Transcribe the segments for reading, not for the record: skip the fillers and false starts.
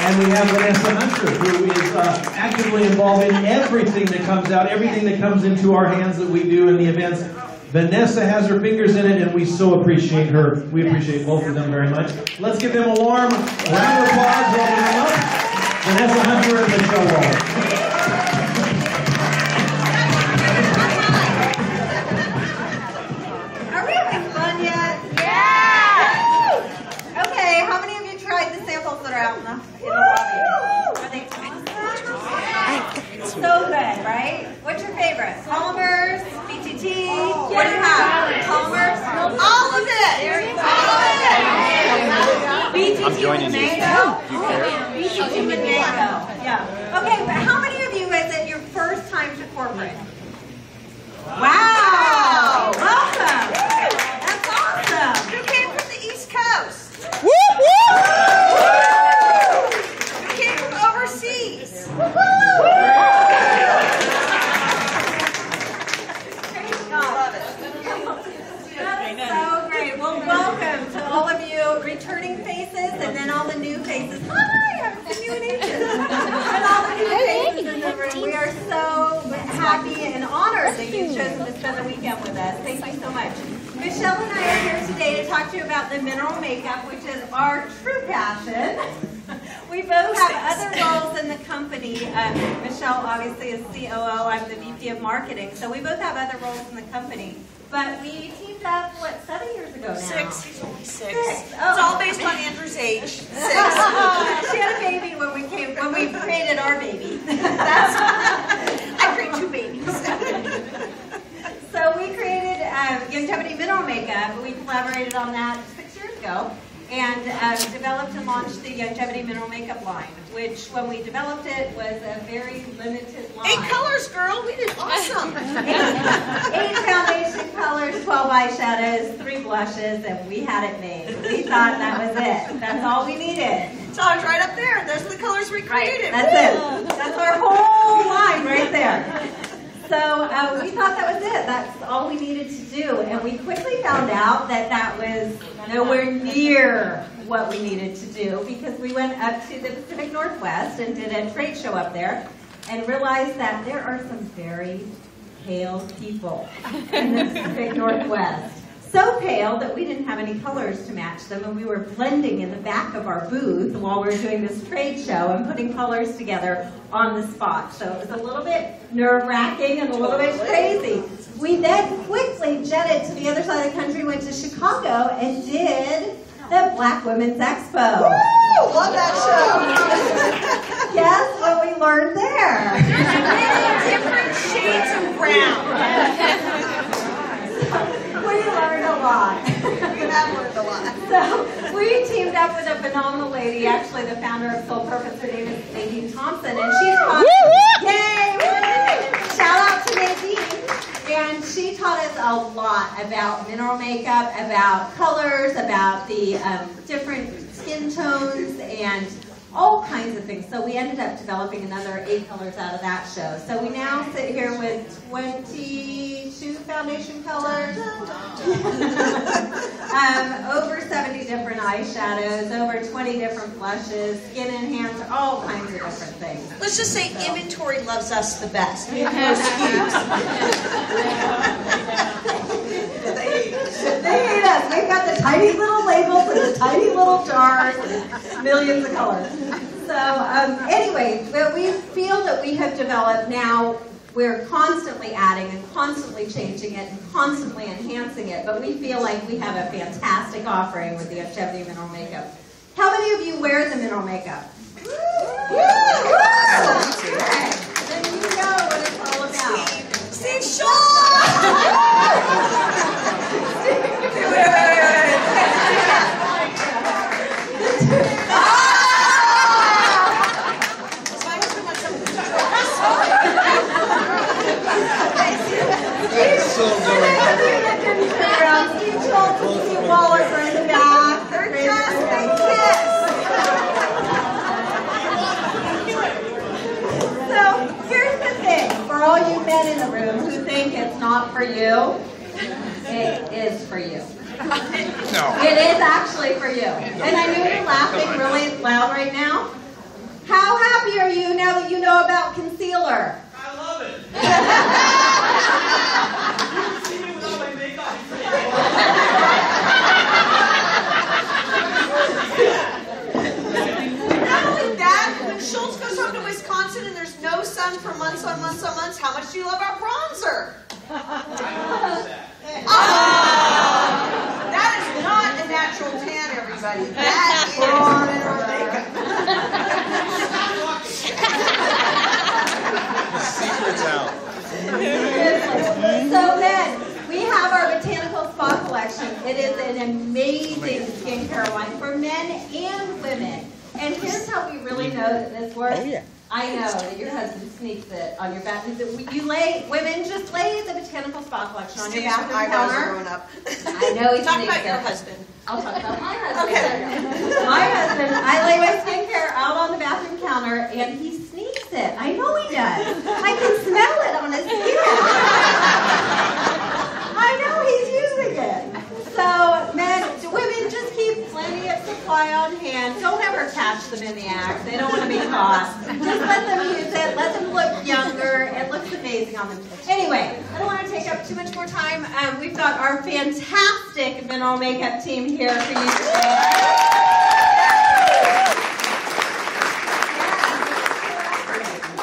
And we have Vanessa Hunter, who is actively involved in everything that comes out, everything that comes into our hands that we do in the events. Vanessa has her fingers in it, and we so appreciate her. We appreciate both of them very much. Let's give them a warm round of applause. Vanessa Hunter and Michelle Waller. Are we having fun yet? Yeah! Okay, how many of you tried the samples that are out now? Are they awesome? So good, right? What's your favorite? Palmer's? BTT? Oh, what do you have? Palmer's? All of it! All of it! BTT with mango? BTT with mango. Yeah. Okay, but how many of you is it your first time to corporate? Wow! Welcome! That's awesome! You came from the East Coast! Woo! Woo! You came from overseas! Woo! That's so great. Well, welcome to all of you returning faces and then all the new faces. Hi! I haven't seen you in ages! And all the new faces in the room. We are so happy and honored that you've chosen to spend the weekend with us. Thank you so much. Michelle and I are here today to talk to you about the mineral makeup, which is our true passion. We both have other roles in the company. Michelle obviously is COO, I'm the VP of marketing, so we both have other roles in the company. But we teamed up, what, 7 years ago now? Six. Oh. It's all based on Andrew's age. Six. She had a baby when we created our baby. I created two babies. So we created Youngevity Mineral Makeup. We collaborated on that 6 years ago and developed and launched the Youngevity Mineral Makeup line, which when we developed it was a very limited line. 8 colors, girl. We did awesome. 8 foundation colors, 12 eyeshadows, 3 blushes, and we had it made. We thought that was it. That's all we needed. So it's right up there. Those are the colors we created. Right. That's it. That's our whole line right there. So we thought that was it. That's all we needed to do. And we quickly found out that that was nowhere near what we needed to do because we went up to the Pacific Northwest and did a trade show up there and realized that there are some very pale people in the Pacific Northwest. So pale that we didn't have any colors to match them, and we were blending in the back of our booth while we were doing this trade show and putting colors together on the spot. So it was a little bit nerve-wracking and a little bit crazy. We then quickly jetted to the other side of the country, went to Chicago, and did the Black Women's Expo. Woo! Love that show! Guess what we learned there? Many different shades of brown. We learned a lot. We have learned a lot. So we teamed up with a phenomenal lady, actually the founder of Soul Purpose. Her name is Nadine Thompson, and she taught us. Yay! Woo! Shout out to Nadine. And she taught us a lot about mineral makeup, about colors, about the different skin tones, and all kinds of things. So we ended up developing another 8 colors out of that show. So we now sit here with 22 foundation colors, over 70 different eyeshadows, over 20 different blushes, skin enhancer, all kinds of different things. Let's just say inventory loves us the best. We have more SKUs. They hate us. They've got the tiny little labels and the tiny little jars and millions of colors. So anyway, but we feel that we have developed now, we're constantly adding and constantly changing it and constantly enhancing it, but we feel like we have a fantastic offering with the Youngevity Mineral Makeup. How many of you wear the mineral makeup? Woo! Woo! Woo! Okay. Then you know what it's all about. Steve Shaw! In the room who think it's not for you, it is for you. No. It is actually for you. And I know you're laughing really loud right now, How happy are you now that you know about concealer? I love it. You see me with all my makeup. Not only that, when Schultz goes home to Wisconsin and there's no sun for months on months on months, how much do you love our bronzer? That is not a natural tan, everybody. That is bronzer makeup. Secrets out. So then, we have our Botanical Spa collection. It is an amazing skincare line for men and women. And here's how we really know that this works. Oh, yeah. I know that your husband sneaks it on your bathroom. You lay, women just lay the Botanical Spa collection on your bathroom counter. Up. I know he talk about your husband. I'll talk about my husband. Okay. My husband, I lay my skincare out on the bathroom counter, and he sneaks it. I know he does. I can smell it on his skin. I know he's using it. So, men, women, just keep plenty of supply on hand. Don't ever catch them in the act. They don't want to be caught. Just let them use it. Let them look younger. It looks amazing on them. Anyway, I don't want to take up too much more time. We've got our fantastic mineral makeup team here for you today.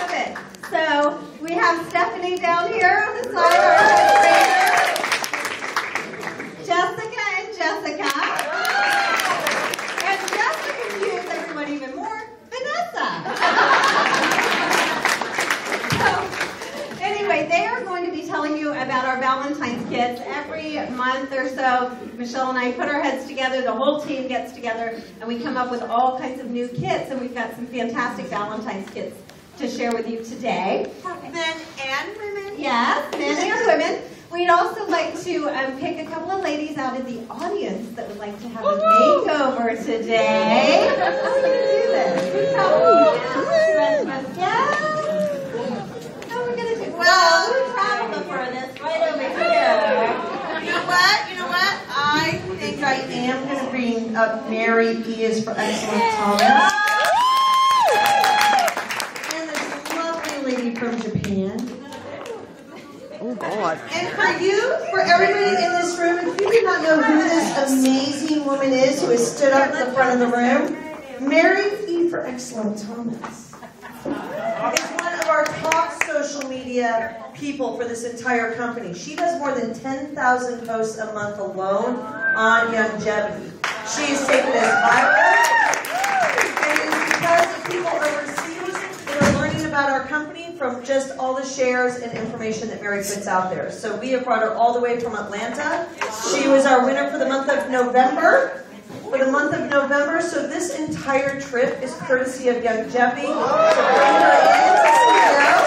Yeah, so we have Stephanie down here on the side. Jessica and Jessica. They are going to be telling you about our Valentine's kits every month or so. Michelle and I put our heads together, the whole team gets together, and we come up with all kinds of new kits, and we've got some fantastic Valentine's kits to share with you today. Men and women? Yes, men and women. We'd also like to pick a couple of ladies out of the audience that would like to have a makeover today. How are we going to do this? Well, we traveled for this right over here. You know what? You know what? I think I am going to bring up Mary. E is for Excellent Thomas. And this lovely lady from Japan. Oh, God. And for you, for everybody in this room, if you do not know who this amazing woman is who has stood up at the front of the room, Mary E for Excellent Thomas. Our top social media people for this entire company. She does more than 10,000 posts a month alone on Youngevity. She's taken this viral, and it's because of people overseas that are learning about our company from just all the shares and information that Mary puts out there. So we have brought her all the way from Atlanta. She was our winner for the month of November. For the month of November, so this entire trip is courtesy of Young Jebby. So bring her in to see her out.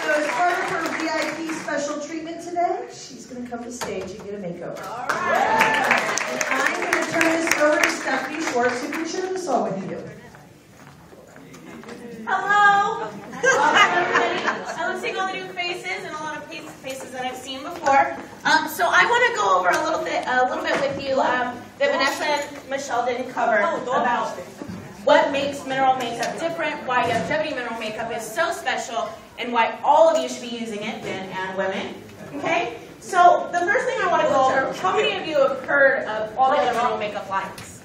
So as part of her VIP special treatment today, she's going to come to stage and get a makeover. All right. And I'm going to turn this over to Stephanie Schwartz, who can share this all with you. Hello. Hello, everybody. I'm seeing all the new faces and a lot of faces that I've seen before. So I want to go over a little bit with you that Vanessa and Michelle didn't cover about what makes mineral makeup different, why Youngevity mineral makeup is so special, and why all of you should be using it, men and women. Okay? So the first thing I want to go over, how many of you have heard of all the mineral makeup lines?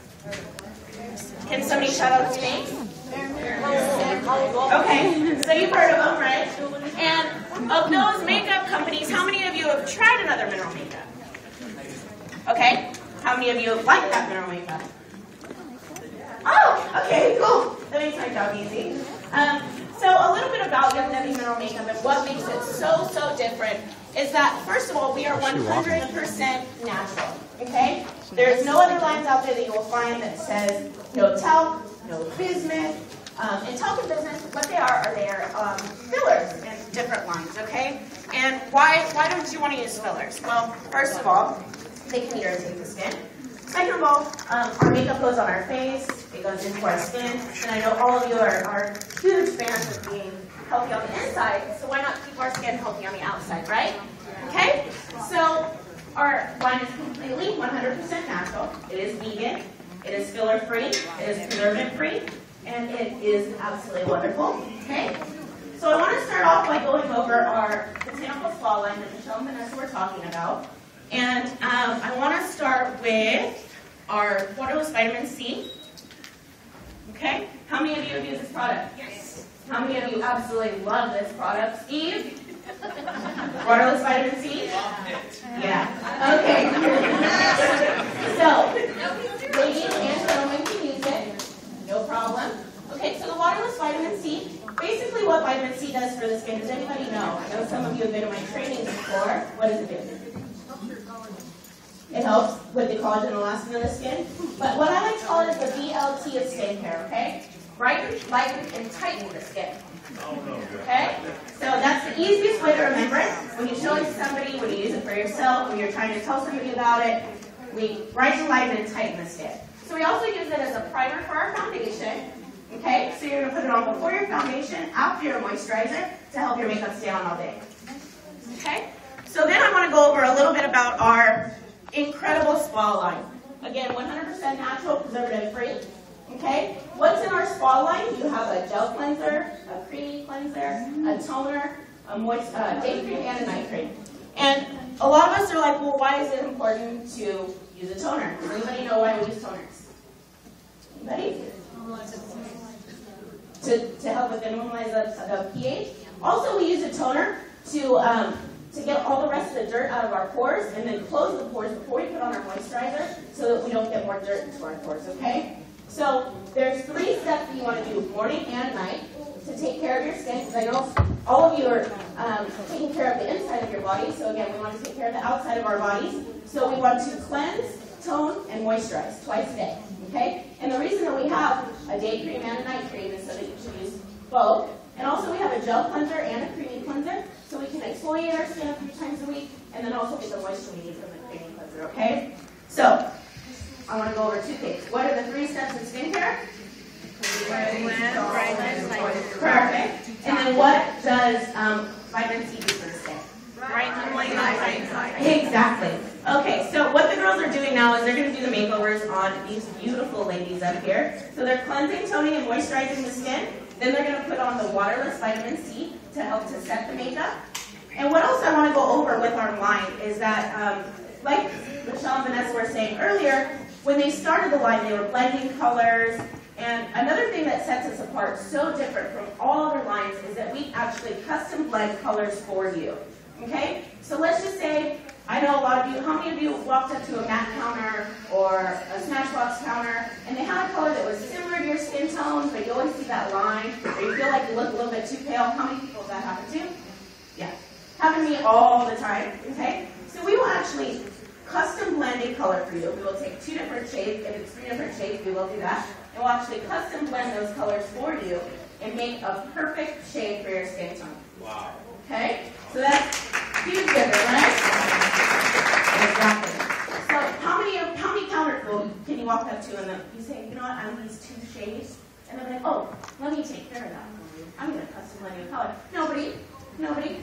Can somebody shout out to me? Okay, so you've heard of them, right? And of those makeup companies, how many of you have tried another mineral makeup? Okay, how many of you have liked that mineral makeup? Oh, okay, cool. That makes my job easy. So a little bit about Youngevity mineral makeup and what makes it so different is that, first of all, we are 100% natural, okay? There's no other lines out there that you will find that says no talc, no bismuth. In talc and bismuth, what they are they are fillers in different lines, okay? And why don't you want to use fillers? Well, first of all, they can irritate the skin. Second of all, our makeup goes on our face, it goes into our skin, and I know all of you are huge fans of being healthy on the inside, so why not keep our skin healthy on the outside, right? Okay? So our line is completely 100% natural. It is vegan. It is filler-free. It is preservative-free. and it is absolutely wonderful. Okay? So I want to start off by going over our botanical flaw line that Michelle and Vanessa were talking about. And I want to start with our waterless vitamin C. Okay? How many of you have used this product? Yes. How many of you absolutely love this product? Steve? Waterless vitamin C? Yeah. Okay. So, ladies and gentlemen can use it. No problem. Okay, so the waterless vitamin C, basically what vitamin C does for the skin, does anybody know? I know some of you have been in my trainings before. What does it do? It helps with the collagen and elastin of the skin. But what I like to call it is the BLT of skincare, okay? Brighten, lighten, and tighten the skin. Okay? So that's the easiest way to remember it. When you show it to somebody, when you use it for yourself, when you're trying to tell somebody about it, we brighten, lighten, and tighten the skin. So we also use it as a primer for our foundation. Okay? So you're going to put it on before your foundation, after your moisturizer, to help your makeup stay on all day. Okay? So then I want to go over a little bit about our incredible spa line. Again, 100% natural, preservative-free. Okay? What's in our spa line? You have a gel cleanser, a creamy cleanser, a toner, a moist day cream, and a night cream. And a lot of us are like, well, why is it important to use a toner? Does anybody know why we use toners? Anybody? To help with minimize the pH. Also, we use a toner to get all the rest of the dirt out of our pores and then close the pores before we put on our moisturizer so that we don't get more dirt into our pores, okay? So there's three steps that you want to do, morning and night, to take care of your skin, because I know all of you are taking care of the inside of your body, so again, we want to take care of the outside of our bodies. So we want to cleanse, tone, and moisturize twice a day, okay? And the reason that we have a day cream and a night cream is so that you can use both. And also we have a gel cleanser and a creamy cleanser, so we can exfoliate our skin a few times a week, and then also get the moisture we need from the creamy cleanser, okay? So, I want to go over two things. What are the three steps in skincare? Perfect. And then what does vitamin C do for the skin? Exactly. Okay, so what the girls are doing now is they're going to do the makeovers on these beautiful ladies up here. So they're cleansing, toning, and moisturizing the skin. Then they're going to put on the waterless vitamin C to help to set the makeup. And what else I want to go over with our line is that, like Michelle and Vanessa were saying earlier, when they started the line, they were blending colors. And another thing that sets us apart so different from all other lines is that we actually custom blend colors for you. Okay? So let's just say, I know a lot of you, how many of you walked up to a matte counter or a Smashbox counter and they had a color that was similar to your skin tone, but you always see that line, or you feel like you look a little bit too pale. How many people does that happen to? Yeah. Happened to me all the time. Okay? So we will actually custom blended color for you. We will take two different shades. If it's three different shades, we will do that. And we'll actually custom blend those colors for you and make a perfect shade for your skin tone. Wow. Okay? So that's huge difference, right? Exactly. So how many counter can you walk up to and you say, you know what, I want these two shades? And they're like, oh, let me take care of that. I'm going to custom blend a color. Nobody.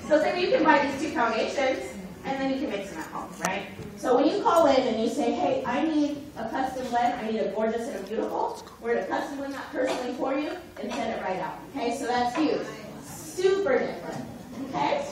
So then you can buy these two foundations, and then you can mix them at home, right? So when you call in and you say, hey, I need a custom blend, I need a gorgeous and a beautiful, we're going to custom blend that personally for you and send it right out, okay? So that's huge. Super different, okay?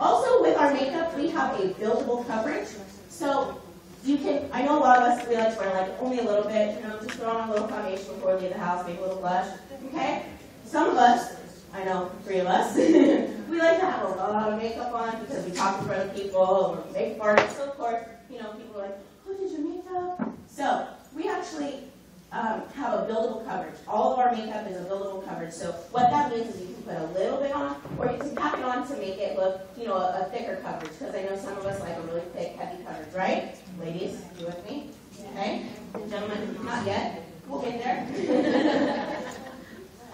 Also with our makeup, we have a buildable coverage. So you can, I know a lot of us, we like to wear like only a little bit, you know, just throw on a little foundation before we leave the house, maybe a little blush, okay? Some of us, I know, three of us, we like to have a lot of makeup on because we talk in front of people, we're makeup artists, so forth. You know, people are like, who did your makeup? So, we actually have a buildable coverage. All of our makeup is a buildable coverage. So, what that means is you can put a little bit on, or you can tap it on to make it look, you know, a thicker coverage. Because I know some of us like a really thick, heavy coverage, right? Ladies, you with me? Okay? Gentlemen, not yet. We'll get there.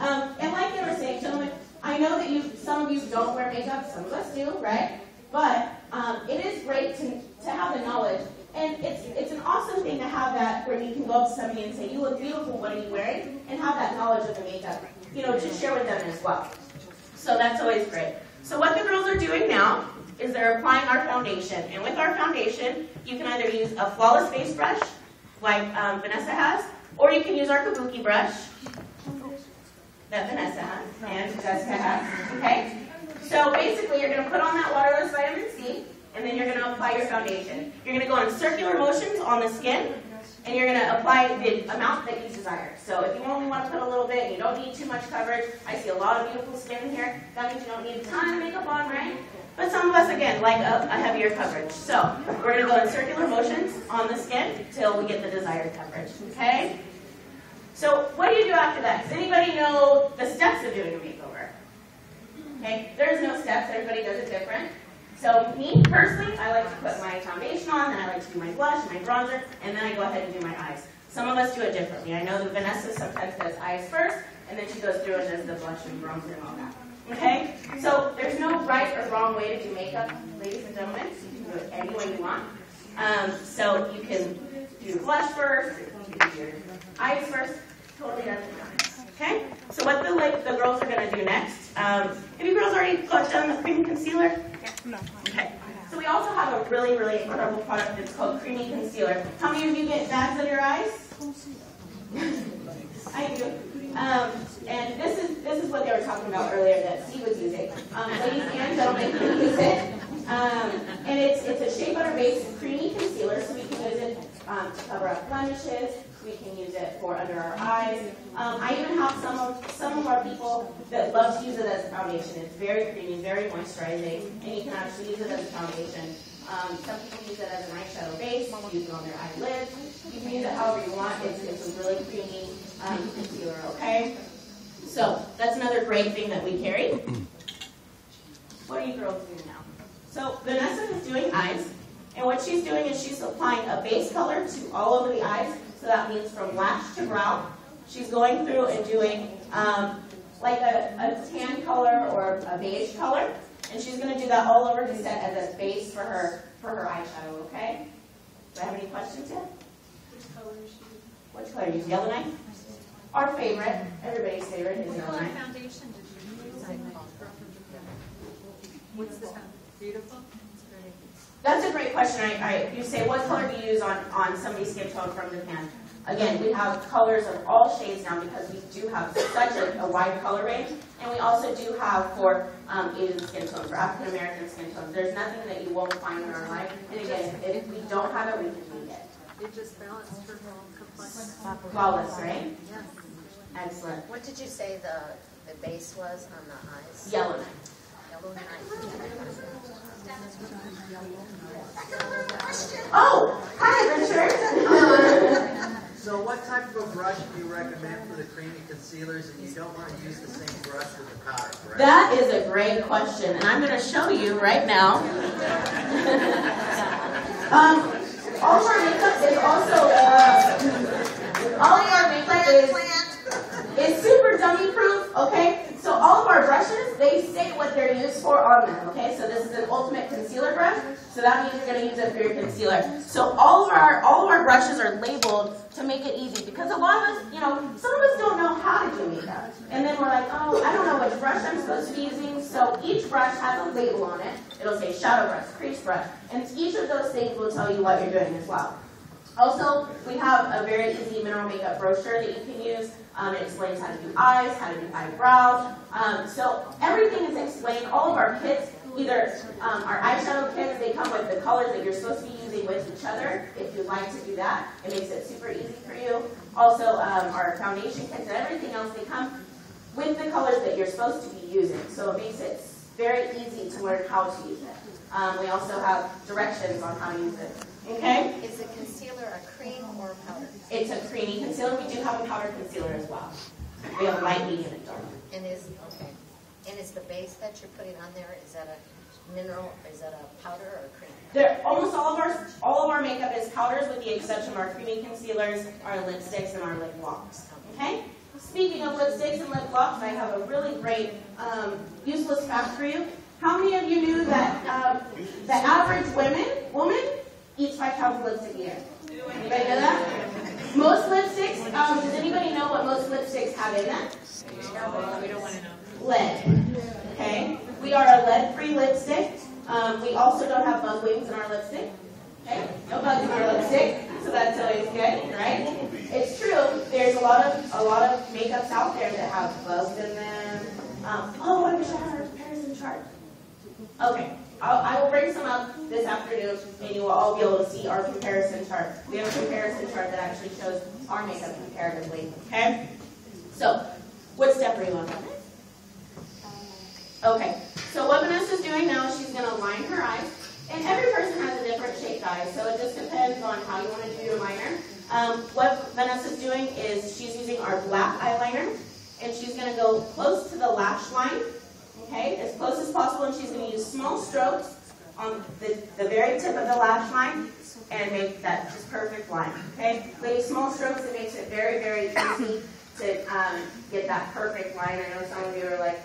And like they were saying, gentlemen, I know that some of you don't wear makeup, some of us do, right? But it is great to have the knowledge. And it's an awesome thing to have that where you can go up to somebody and say, you look beautiful, what are you wearing? And have that knowledge of the makeup, you know, to share with them as well. So that's always great. So what the girls are doing now is they're applying our foundation. And with our foundation, you can either use a flawless face brush, like Vanessa has, or you can use our kabuki brush. that Vanessa and Jessica has. Okay? So basically, you're going to put on that waterless vitamin C, and then you're going to apply your foundation. You're going to go in circular motions on the skin, and you're going to apply the amount that you desire. So if you only want to put a little bit and you don't need too much coverage, I see a lot of beautiful skin here. That means you don't need a ton of makeup on, right? But some of us, again, like a heavier coverage. So we're going to go in circular motions on the skin till we get the desired coverage, okay? So what do you do after that? Does anybody know the steps of doing a makeover? Okay, there's no steps. Everybody does it different. So me, personally, I like to put my foundation on, and I like to do my blush and my bronzer, and then I go ahead and do my eyes. Some of us do it differently. I know that Vanessa sometimes does eyes first, and then she goes through and does the blush and bronzer and all that. Okay? So there's no right or wrong way to do makeup, ladies and gentlemen. So you can do it any way you want. So you can do blush first, you can do your eyes first, totally doesn't matter. Okay? So what the girls are going to do next, any girls already got done the cream concealer? No. Okay. So we also have a really, really incredible product that's called Creamy Concealer. How many of you get bags under your eyes? I do. And this is what they were talking about earlier that C was using. Ladies and gentlemen can use it. And it's a shea butter based creamy concealer, so we can use it to cover up blemishes. We can use it for under our eyes. I even have some of our people that love to use it as a foundation. It's very creamy, very moisturizing, and you can actually use it as a foundation. Some people use it as an eyeshadow base, use it on their eyelids. You can use it however you want. It's a really creamy concealer, okay? So that's another great thing that we carry. What are you girls doing now? So Vanessa is doing eyes, and what she's doing is she's applying a base color to all over the eyes. So that means from lash to brow. She's going through and doing like a tan color or a beige color. And she's going to do that all over to set as a base for her eyeshadow, okay? Do I have any questions yet? Which color is she using? Which color? Use yellow night? Our favorite. Everybody's favorite is yellow night. What foundation did you use? What's the foundation? Beautiful? That's a great question. You say, what color do you use on somebody's skin tone from the pan? Again, we have colors of all shades now because we do have such a wide color range. And we also do have for Asian skin tones, for African American skin tones. There's nothing that you won't find in our life. And again, if we don't have it, we can make it. It just balanced her complexion. Flawless, right? Yes. Excellent. What did you say the base was on the eyes? Yellow night. Yellow night. Oh, hi, Richard. So what type of brush do you recommend for the creamy concealers, and you don't want to use the same brush with the product, right? That is a great question, and I'm going to show you right now. All of our makeup is also, all of our makeup is super dummy proof, okay? So all of our brushes, they say what they're used for on them, okay? So this is an ultimate concealer brush, so that means you're going to use it for your concealer. So all of our brushes are labeled to make it easy, because a lot of us, you know, some of us don't know how to do makeup. And then we're like, oh, I don't know which brush I'm supposed to be using. So each brush has a label on it. It'll say shadow brush, crease brush, and each of those things will tell you what you're doing as well. Also, we have a very easy mineral makeup brochure that you can use. It explains how to do eyes, how to do eyebrows. So everything is explained. All of our kits, either our eyeshadow kits, they come with the colors that you're supposed to be using with each other. If you'd like to do that, it makes it super easy for you. Also, our foundation kits and everything else, they come with the colors that you're supposed to be using. So it makes it very easy to learn how to use it. We also have directions on how to use it. Okay? Is the concealer a cream or a powder? It's a creamy concealer. We do have a powder concealer as well. We have light, medium, and dark. And is okay. And is the base that you're putting on there, is that a mineral, is that a powder or a cream? Almost all of our makeup is powders, with the exception of our creamy concealers, our lipsticks, and our lip locks. Okay? Speaking of lipsticks and lip locks, I have a really great useless fact for you. How many of you knew that the average woman eats 5 pounds of lipstick a year? Anybody know that? Most lipsticks, does anybody know what most lipsticks have in them? No, we don't want to know. Lead. Okay? We are a lead-free lipstick. We also don't have bug wings in our lipstick. Okay? No bugs in our lipstick, so that's always good, right? It's true. There's a lot of makeups out there that have bugs in them. Oh, I wish I had a comparison chart. Okay, I will bring some up this afternoon, and you will all be able to see our comparison chart. We have a comparison chart that actually shows our makeup comparatively. Okay. So, what step are you on? Okay. So what Vanessa's doing now is she's going to line her eyes, and every person has a different shaped eye, so it just depends on how you want to do your liner. What Vanessa's doing is she's using our black eyeliner, and she's going to go close to the lash line, okay, as close as possible, and she's going to use small strokes on the very tip of the lash line and make that just perfect line, okay? But use small strokes, it makes it very, very easy to get that perfect line. I know some of you are like,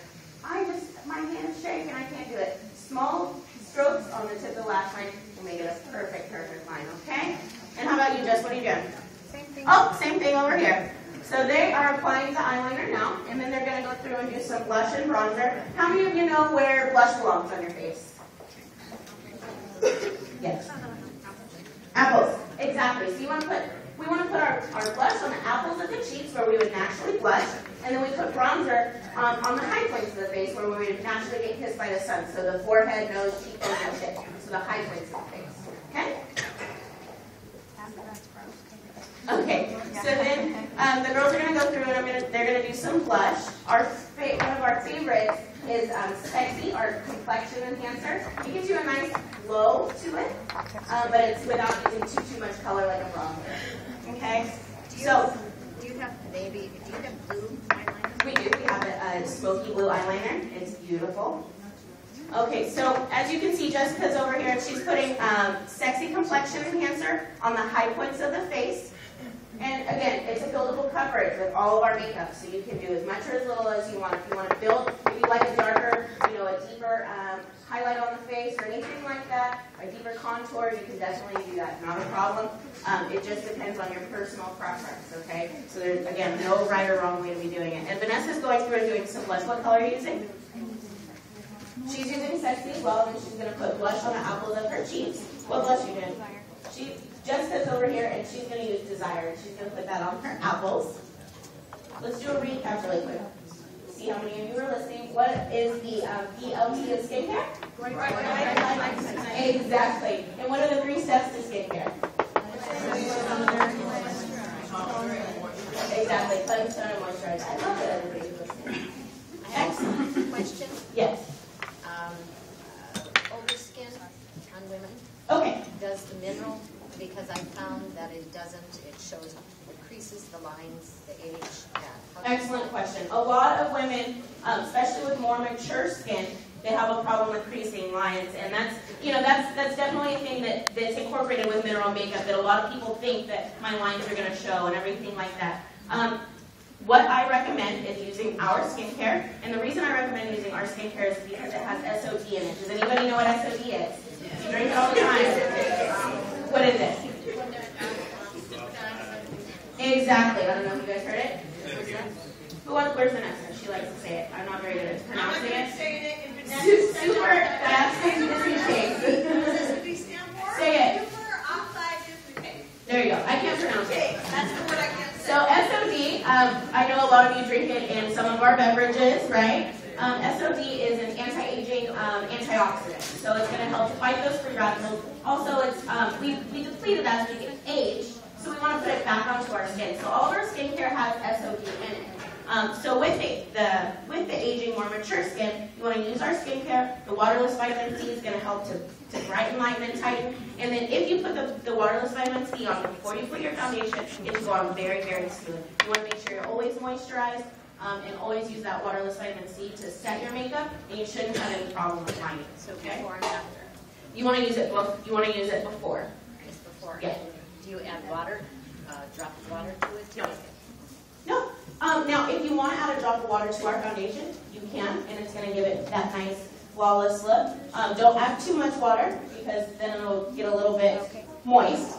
my hands shake and I can't do it. Small strokes on the tip of the lash line will make it a perfect, perfect line, okay? And how about you, Jess? What are you doing? Same thing. Oh, same thing over here. So they are applying the eyeliner now, and then they're going to go through and do some blush and bronzer. How many of you know where blush belongs on your face? Yes. Apples. Exactly. So you want to put, we want to put our blush on the apples of the cheeks where we would naturally blush, and then we put bronzer on the high points of the face where we would naturally get kissed by the sun. So the forehead, nose, cheekbones, and chin. So the high points of the face. Okay? Okay, so then the girls are going to go through and they're going to do some blush. One of our favorites is Sexy, our complexion enhancer. It gives you a nice glow to it, but it's without using too much color like a bronzer. Okay, do you have blue eyeliner? We do. We have a smoky blue eyeliner. It's beautiful. Okay, so as you can see, Jessica's over here, and she's putting Sexy Complexion Enhancer on the high points of the face. And again, it's a buildable coverage with all of our makeup, so you can do as much or as little as you want. If you want to build, if you like a darker, a deeper highlight on the face or anything like that, a deeper contour, you can definitely do that. Not a problem. It just depends on your personal preference, okay? So there's, again, no right or wrong way to be doing it. And Vanessa's going through and doing some blush. What color are you using? She's using Sexy as well, and she's going to put blush on the apples of her cheeks. What blush are you doing? She just sits over here, and she's going to use Desire, and she's going to put that on her apples. Let's do a recap really quick. See how many of you are listening. What is the ELT of skincare? Right. Exactly. And what are the 3 steps to skincare? Exactly. Cleanse, tone, and moisturize. I love that everybody's listening. Excellent. Question? Yes. Older skin on women. Okay. Does the mineral, because I found that it doesn't, it shows, it creases the lines, the age. Excellent question. A lot of women, especially with more mature skin, they have a problem with creasing lines, and that's definitely a thing that's incorporated with mineral makeup that a lot of people think that my lines are going to show and everything like that. What I recommend is using our skincare, and the reason I recommend using our skincare is because it has SOD in it. Does anybody know what SOD is? You drink it all the time. What is it? Exactly. I don't know if you guys heard it. Where's Vanessa? She likes to say it. I'm not very good at pronouncing it. Super fast and busy case. Say it. There you go. I can't pronounce it. That's the word I can't say. So SOD, I know a lot of you drink it in some of our beverages, right? SOD is an anti-aging antioxidant. So it's going to help fight those free radicals. Also, it's we deplete it as we age, so we want to put it back onto our skin. So all of our skincare has SOD in it. So with the aging, more mature skin, you want to use our skincare. The waterless vitamin C is going to help to brighten, lighten, and tighten. And then if you put the waterless vitamin C on before you put your foundation, it will go on very, very smooth. You want to make sure you're always moisturized and always use that waterless vitamin C to set your makeup, and you shouldn't have any problem with lining. Okay? Before and after. You want to use it both. You want to use it before. Just before. Yeah. Do you add water? Drop of water to it? No. No. Now, if you want to add a drop of water to our foundation, you can, and it's going to give it that nice, flawless look. Don't add too much water, because then it'll get a little bit moist.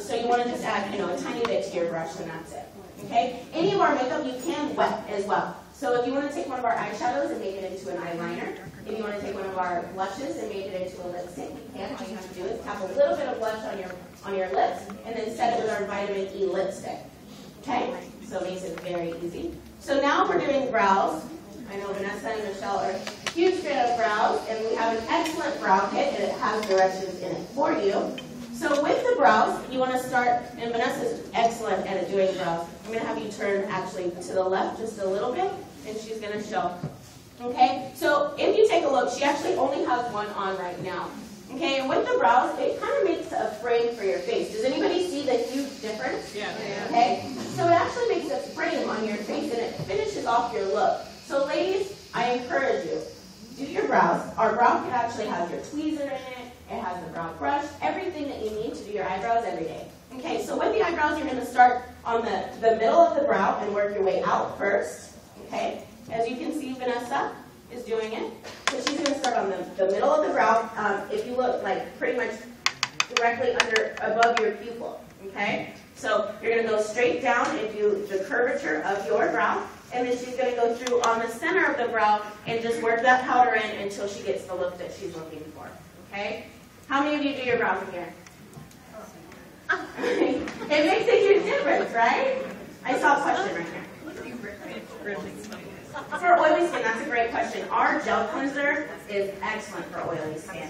So you want to just add, a tiny bit to your brush, and that's it. Okay? Any of our makeup, you can wet as well. So if you want to take one of our eyeshadows and make it into an eyeliner, if you want to take one of our blushes and make it into a lipstick, you can. All you have to do is tap a little bit of blush on your lips, and then set it with our vitamin E lipstick. Okay, so it makes it very easy. So now we're doing brows. I know Vanessa and Michelle are huge fan of brows, and we have an excellent brow kit, and it has directions in it for you. So with the brows, you want to start, and Vanessa's excellent at doing brows. I'm going to have you turn actually to the left just a little bit, and she's going to show. Okay, so if you take a look, she actually only has one on right now. Okay, and with the brows, it kind of makes a frame for your face. Does anybody see the huge difference? Yeah. Okay, so it actually makes a frame on your face, and it finishes off your look. So ladies, I encourage you, do your brows. Our brow kit actually has your tweezer in it, it has the brow brush, everything that you need to do your eyebrows every day. Okay, so with the eyebrows, you're going to start on the middle of the brow and work your way out first. Okay, as you can see, Vanessa is doing it. So she's going to start on the middle of the brow, if you look, like pretty much directly under, above your pupil. Okay, so you're going to go straight down and do the curvature of your brow. And then she's going to go through on the center of the brow and just work that powder in until she gets the look that she's looking for. Okay? How many of you do your brows in here? It makes a huge difference, right? I saw a question right here. For oily skin, that's a great question. Our gel cleanser is excellent for oily skin.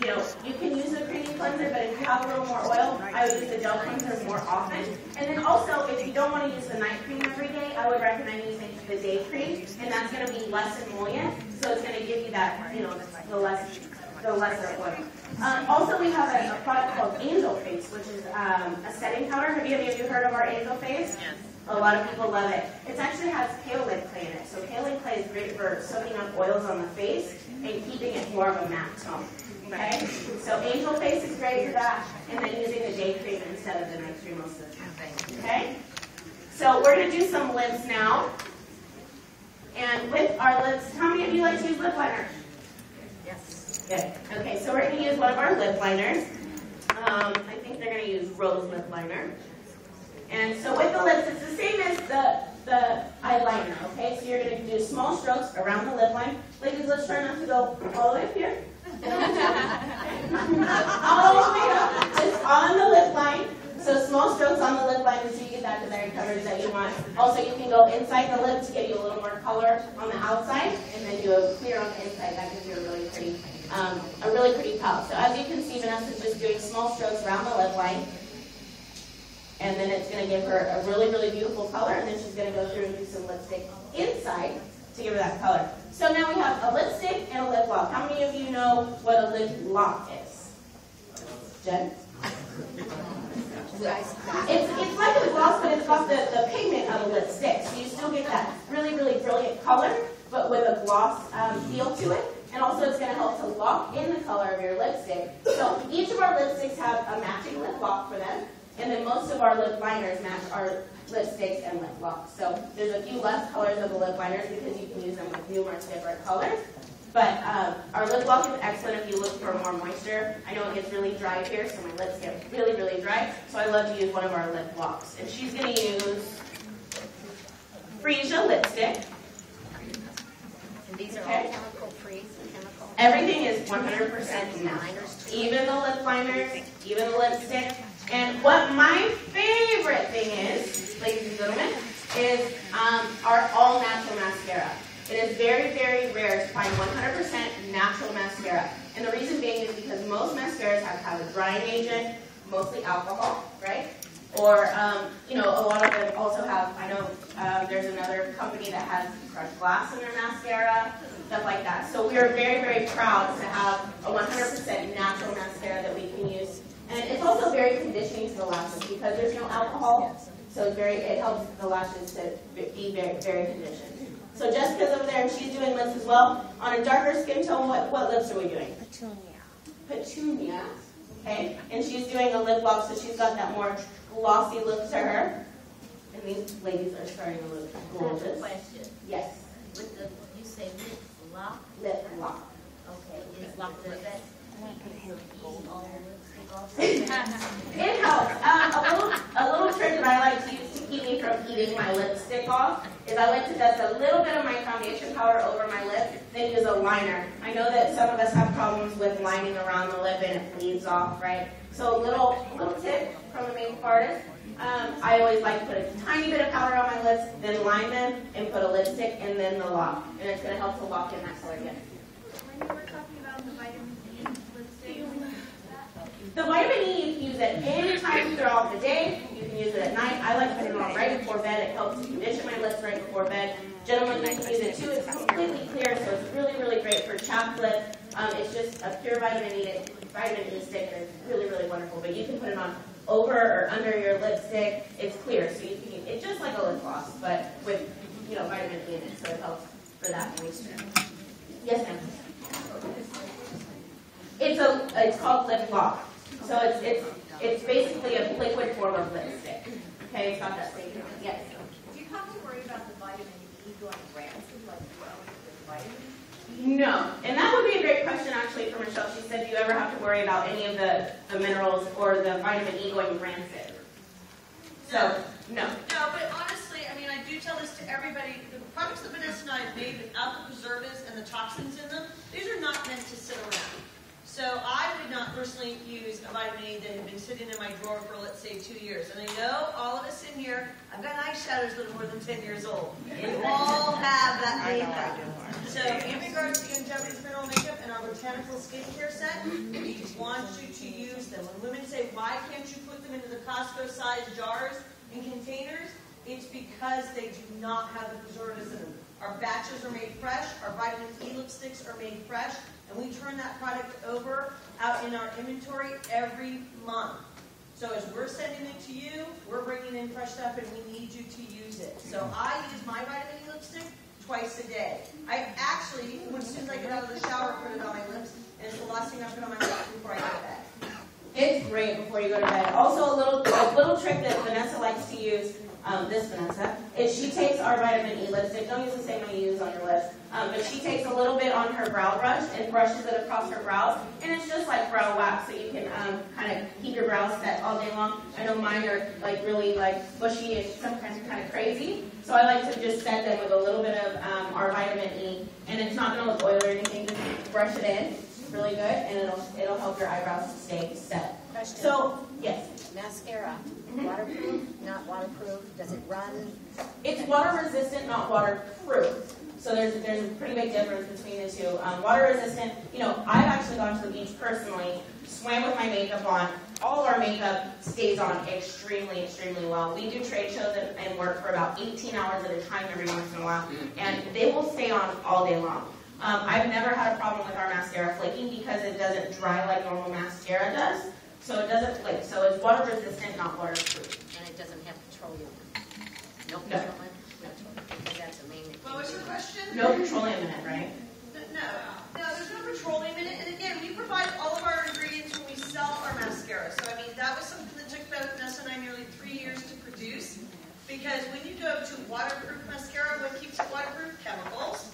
You know, you can use a creamy cleanser, but if you have a little more oil, I would use the gel cleanser more often. And then also, if you don't want to use the night cream every day, I would recommend using the day cream, and that's going to be less emollient, so it's going to give you that, you know, the lesser oil. Also, we have a product called Angel Face, which is a setting powder. Have any of you heard of our Angel Face? Yes. A lot of people love it. It actually has kaolin clay in it. So kaolin clay is great for soaking up oils on the face and keeping it more of a matte tone. Okay? So Angel Face is great for that, and then using the day cream instead of the night cream most of the time. Okay? So we're going to do some lips now. And with our lips, how many of you like to use lip liner? Yes. Good. Okay, so we're going to use one of our lip liners. I think they're going to use Rose Lip Liner. And so with the lips, it's the same as the eyeliner, okay? So you're going to do small strokes around the lip line. Ladies, let's try not to go all the way up here. All the way up, just on the lip line. So small strokes on the lip line until you get that desired coverage that you want. Also, you can go inside the lip to get you a little more color on the outside, and then do a clear on the inside. That gives you a really pretty palette. So as you can see, Vanessa's just doing small strokes around the lip line. And then it's going to give her a really, really beautiful color. And then she's going to go through and do some lipstick inside to give her that color. So now we have a lipstick and a lip lock. How many of you know what a lip lock is? Jen? It's like a gloss, but it's got the pigment of a lipstick. So you still get that really, really brilliant color, but with a gloss feel to it. And also it's going to help to lock in the color of your lipstick. So each of our lipsticks have a matching lip lock for them. And then most of our lip liners match our lipsticks and lip locks. So there's a few less colors of the lip liners because you can use them with numerous different colors. But our lip lock is excellent if you look for more moisture. I know it gets really dry here, so my lips get really, really dry. So I love to use one of our lip locks. And she's going to use Freesia lipstick. And these are all chemical-free. Everything is 100% liners, even the lip liners, even the lipstick. And what my favorite thing is, ladies and gentlemen, is our all-natural mascara. It is very, very rare to find 100% natural mascara. And the reason being is because most mascaras have a drying agent, mostly alcohol, right? Or, you know, a lot of them also have, I know there's another company that has crushed glass in their mascara, stuff like that. So we are very, very proud to have a 100% natural mascara that we can use. And it's also very conditioning to the lashes because there's no alcohol, so it's it helps the lashes to be very, very conditioned. So Jessica's over there, and she's doing lips as well. On a darker skin tone, what lips are we doing? Petunia. Petunia, okay. And she's doing a lip lock, so she's got that more glossy look to her. And these ladies are starting to look gorgeous. I have a question. Yes. With the, you say lip lock? Lip lock. Okay. Is lock the best? It helps. A little trick that I like to use to keep me from eating my lipstick off is I like to dust a little bit of my foundation powder over my lip, then use a liner. I know that some of us have problems with lining around the lip and it bleeds off, right? So a little tip from the makeup artist. I always like to put a tiny bit of powder on my lips, then line them, and put a lipstick, and then the lock. And it's going to help to lock in that color again. When you were talking about the vitamin E lipstick, the vitamin E, you can use it any time throughout the day. You can use it at night. I like to put it on right before bed. It helps to condition my lips right before bed. Gentlemen, you can use it too. It's completely clear, so it's really, really great for chapped lips. It's just a pure vitamin E stick, and it's really, really wonderful. But you can put it on over or under your lipstick. It's clear, so you can use it just like a lip gloss, but with vitamin E in it, so it helps for that moisture. Yes, ma'am. It's called lip lock. So it's basically a liquid form of lipstick. Okay, it's not that same. Yes. Do you have to worry about the vitamin E going rancid like you own with vitamins? No, and that would be a great question actually for Michelle. She said, do you ever have to worry about any of the minerals or the vitamin E going rancid? So, no. No, but honestly, I mean, I do tell this to everybody. The products that Vanessa and I have made without the preservatives and the toxins in them, these are not meant to sit around. So I would not personally use a vitamin E that had been sitting in my drawer for, let's say, 2 years. And I know all of us in here, I've got eyeshadows that are more than 10 years old. We all have that makeup. So in regards to Youngevity Mineral Makeup and our botanical skincare set, we want you to use them. When women say, why can't you put them into the Costco-sized jars and containers, it's because they do not have the preservatives in them. Our batches are made fresh. Our vitamin E lipsticks are made fresh. And we turn that product over out in our inventory every month. So as we're sending it to you, we're bringing in fresh stuff, and we need you to use it. So I use my vitamin E lipstick twice a day. I actually, as soon as I get out of the shower, put it on my lips, and it's the last thing I put on my lips before I go to bed. It's great before you go to bed. Also, a little trick that Vanessa likes to use, this Vanessa, is she takes our vitamin E lipstick. Don't use the same one you use on your lips. But she takes a little bit on her brow brush and brushes it across her brows. And it's just like brow wax, so you can kind of keep your brows set all day long. I know mine are like really like bushy and sometimes kind of crazy. So I like to just set them with a little bit of our vitamin E. And it's not going to look oily or anything. Just brush it in. It's really good. And it'll help your eyebrows to stay set. Question. So, yes. Mascara. Waterproof, not waterproof. Does it run? It's water resistant, not waterproof. So there's a pretty big difference between the two. Water resistant, I've actually gone to the beach personally, swam with my makeup on. All of our makeup stays on extremely, extremely well. We do trade shows and work for about 18 hours at a time every once in a while, and they will stay on all day long. I've never had a problem with our mascara flaking because it doesn't dry like normal mascara does. So it doesn't flake. So it's water resistant, not waterproof. And it doesn't have petroleum. No petroleum? No. Because that's the main thing. What was your question? No petroleum in it, right? No. No, there's no petroleum in it. And again, we provide all of our ingredients when we sell our mascara. So, I mean, that was something that took about Vanessa and I nearly 3 years to produce. Because when you go to waterproof mascara, what keeps it waterproof? Chemicals.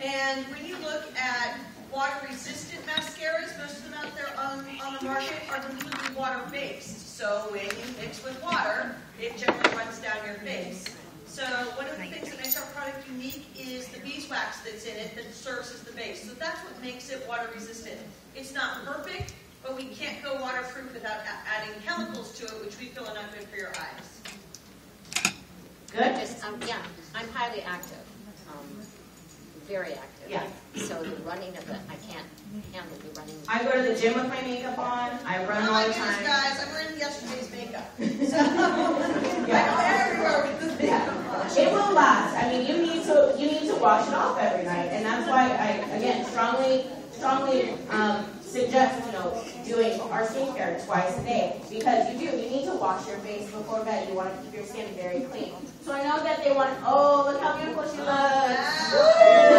And when you look at water-resistant mascaras, most of them out there on the market are completely water-based. So when you mix with water, it generally runs down your face. So one of the things that makes our product unique is the beeswax that's in it that serves as the base. So that's what makes it water-resistant. It's not perfect, but we can't go waterproof without adding chemicals to it, which we feel are not good for your eyes. Good. Yeah, I'm highly active. Very active. Yeah. So the running of it, I can't handle the running. I go to the gym with my makeup on. I run all the time. Guys, I'm wearing yesterday's makeup. So I go everywhere with this makeup on. It will last. I mean, you need to wash it off every night, and that's why I again strongly suggest doing our skincare twice a day, because you need to wash your face before bed. You want to keep your skin very clean. So I know that they want, oh, look how beautiful she looks. Gorgeous.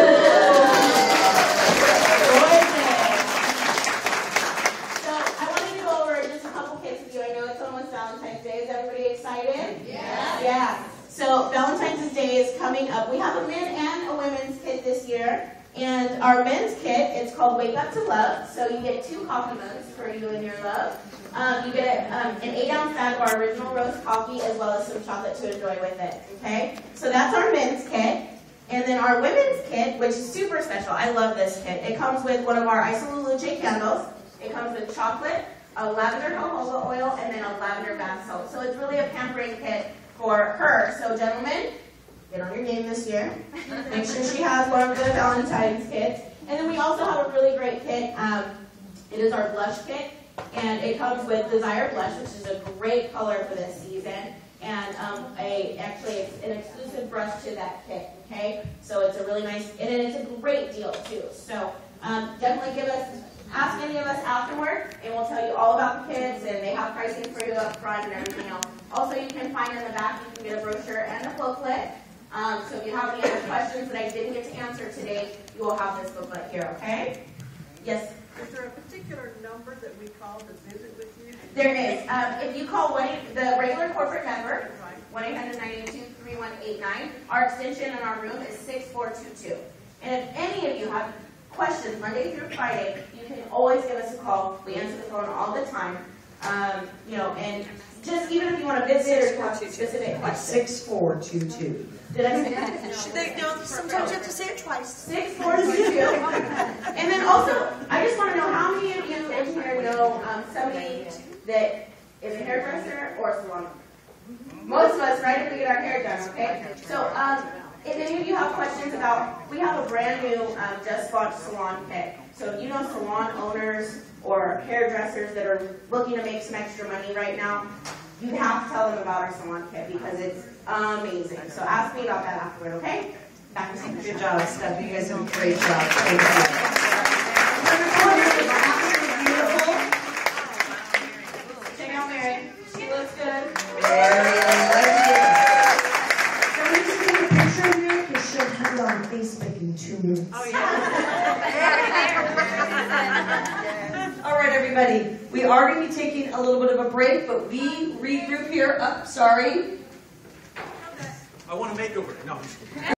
So I wanted to go over just a couple tips with you. I know it's almost Valentine's Day. Is everybody excited? Yeah. Yeah. So Valentine's Day is coming up. We have a men and a women's kit this year. And our men's kit, it's called Wake Up to Love. So you get 2 coffee mugs for you and your love. You get an 8-ounce bag of our original roast coffee as well as some chocolate to enjoy with it. Okay? So that's our men's kit. And then our women's kit, which is super special. I love this kit. It comes with one of our Isolulu J candles. It comes with chocolate, a lavender jojoba oil, and then a lavender bath soap. So it's really a pampering kit for her. So gentlemen, get on your game this year. Make sure she has one of the Valentine's kits. And then we also have a really great kit. It is our blush kit, and it comes with Desire Blush, which is a great color for this season, and actually it's an exclusive brush to that kit, okay? So it's a really nice, and it's a great deal too. So definitely ask any of us afterward, and we'll tell you all about the kits, and they have pricing for you up front and everything else. Also, you can find in the back, you can get a brochure and a booklet. So if you have any other questions that I didn't get to answer today, you will have this booklet here, okay? Yes? Is there a particular number that we call to visit with you? There is. If you call the regular corporate number, 1-800-982-3189, our extension in our room is 6422. And if any of you have questions Monday through Friday, you can always give us a call. We answer the phone all the time. And just even if you want to visit or if you have specific questions. 6422. Did I say that? No, sometimes you have to say it twice. 6422. And then also, I just want to know how many of you in here know somebody that is a hairdresser or a salon. Most of us, right, if we get our hair done, okay? So if any of you have questions about, we have a brand new just launched salon kit. So if you know salon owners or hairdressers that are looking to make some extra money right now, you have to tell them about our salon kit because it's amazing. So ask me about that afterward, okay? Back to you. Good job, Steph. You guys do a great job. Thank you. She looks good. Yeah. Can we just get a picture of you? Because she'll have it on Facebook in 2 minutes. Oh, yeah. All right, everybody. We are going to be taking a little bit of a break, but we regroup here. Sorry. I want a makeover. No.